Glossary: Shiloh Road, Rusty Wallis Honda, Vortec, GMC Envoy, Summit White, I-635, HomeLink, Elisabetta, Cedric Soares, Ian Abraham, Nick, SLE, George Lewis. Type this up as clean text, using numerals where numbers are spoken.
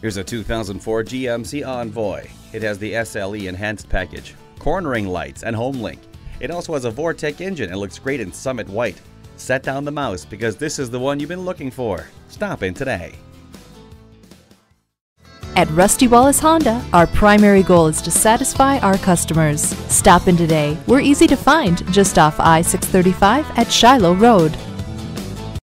Here's a 2004 GMC Envoy. It has the SLE enhanced package, cornering lights, and HomeLink. It also has a Vortec engine and looks great in Summit White. Set down the mouse because this is the one you've been looking for. Stop in today. At Rusty Wallis Honda, our primary goal is to satisfy our customers. Stop in today. We're easy to find just off I-635 at Shiloh Road.